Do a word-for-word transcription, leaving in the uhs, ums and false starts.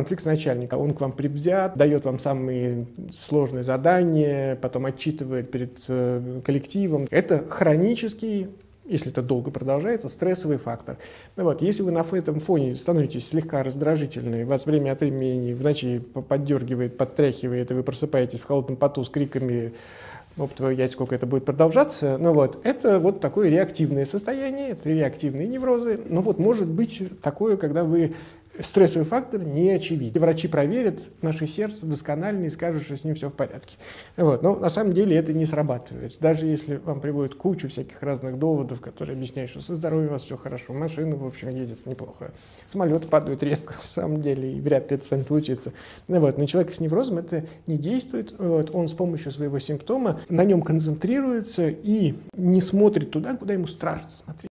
Конфликт с начальником. Он к вам привзят, дает вам самые сложные задания, потом отчитывает перед коллективом. Это хронический, если это долго продолжается, стрессовый фактор. Ну вот, если вы на этом фоне становитесь слегка раздражительны, вас время от времени в ночи поддергивает, подтряхивает, и вы просыпаетесь в холодном поту с криками «Оп, твою яйца, сколько это будет продолжаться», ну вот, это вот такое реактивное состояние, это реактивные неврозы. Но вот может быть такое, когда вы стрессовый фактор не очевиден. Врачи проверят наше сердце досконально и скажут, что с ним все в порядке. Вот. Но на самом деле это не срабатывает. Даже если вам приводят кучу всяких разных доводов, которые объясняют, что со здоровьем у вас все хорошо, машина, в общем, едет неплохо, самолет падает резко, на самом деле, и вряд ли это с вами случится. Вот. На человека с неврозом это не действует. Вот. Он с помощью своего симптома на нем концентрируется и не смотрит туда, куда ему страшно смотреть.